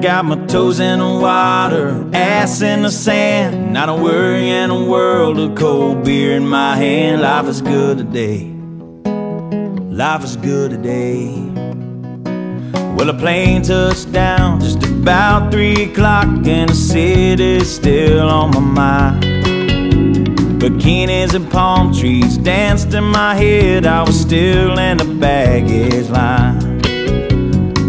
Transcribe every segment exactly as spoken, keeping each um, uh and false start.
got my toes in the water, ass in the sand, not a worry in the world, a cold beer in my hand. Life is good today, life is good today. Well, a plane touched down just about three o'clock, and the city's still on my mind. Bikinis and palm trees danced in my head, I was still in the baggage line.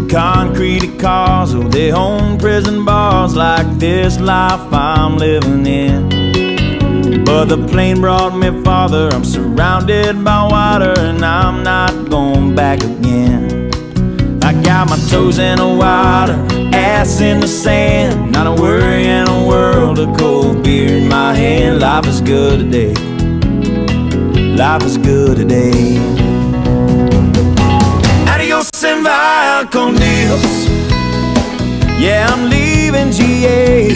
Concrete cars, oh, they own prison bars, like this life I'm living in. But the plane brought me farther, I'm surrounded by water, and I'm not going back again. I got my toes in the water, ass in the sand, not a worry in the world, a cold beer in my hand. Life is good today, life is good today. Cornelius, yeah, I'm leaving G A,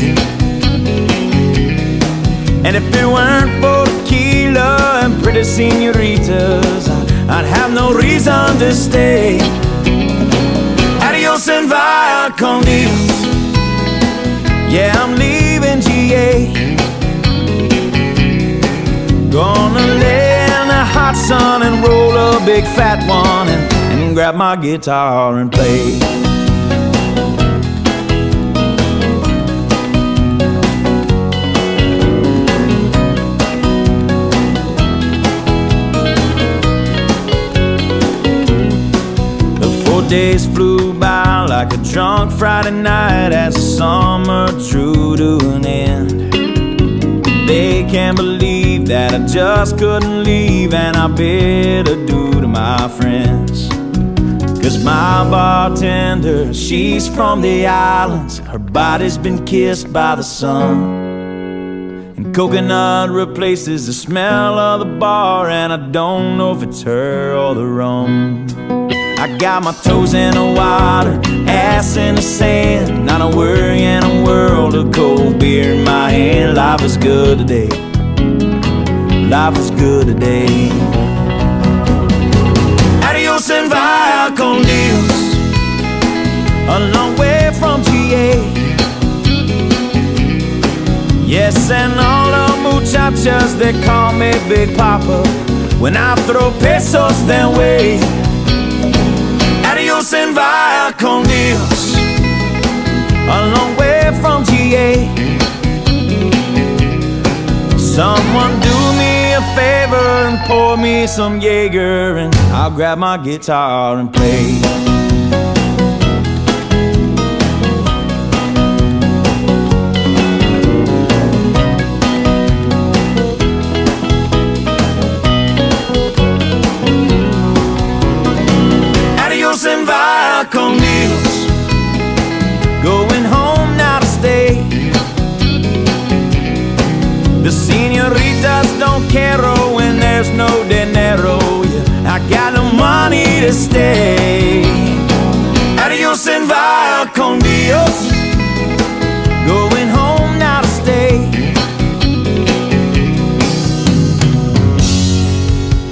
and if it weren't for tequila and pretty senoritas, I'd have no reason to stay. Adios and via Cornelius, yeah, I'm leaving G A, gonna lay in the hot sun and roll a big fat one, and grab my guitar and play. The four days flew by like a drunk Friday night, as summer drew to an end. They can't believe that I just couldn't leave, and I bid adieu to my friends. Cause my bartender, she's from the islands, her body's been kissed by the sun, and coconut replaces the smell of the bar, and I don't know if it's her or the rum. I got my toes in the water, ass in the sand, not a worry in the world, a cold beer in my hand. Life is good today, life is good today. And via Cornelius, a long way from G A. Yes, and all the muchachas, they call me Big Papa when I throw pesos their way. Adios and via Cornelius, a long way from G A. Someone do me a favor and pour me some Jaeger, and I'll grab my guitar and play. Adios and via Cornelius, going home now to stay. The senoritas don't care when there's no dinero, yeah, I got no money to stay. Adios and via Cornelius, going home now to stay.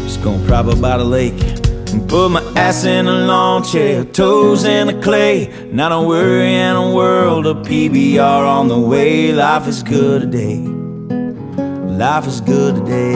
Just gonna prop up by the lake and put my ass in a lawn chair, toes in the clay, not a worry in the world, a P B R on the way. Life is good today, life is good today.